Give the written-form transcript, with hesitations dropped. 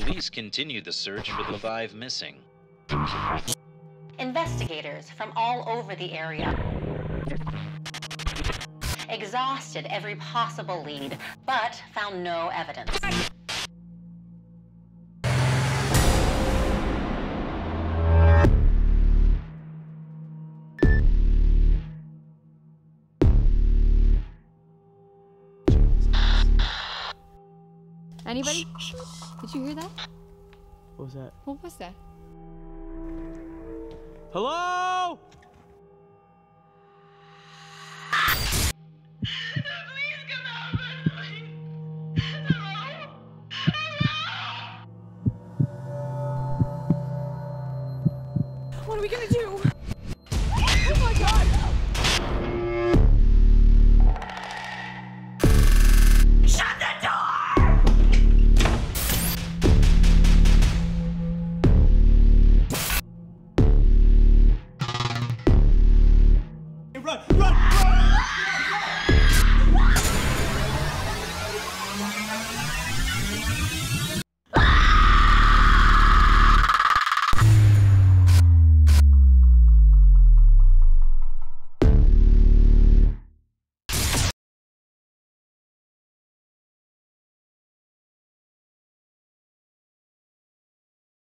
Police continue the search for the 5 missing. Investigators from all over the area exhausted every possible lead, but found no evidence. Anybody? Did you hear that? What was that? What was that? Hello? Please come out, please. Hello? Hello? What are we gonna do?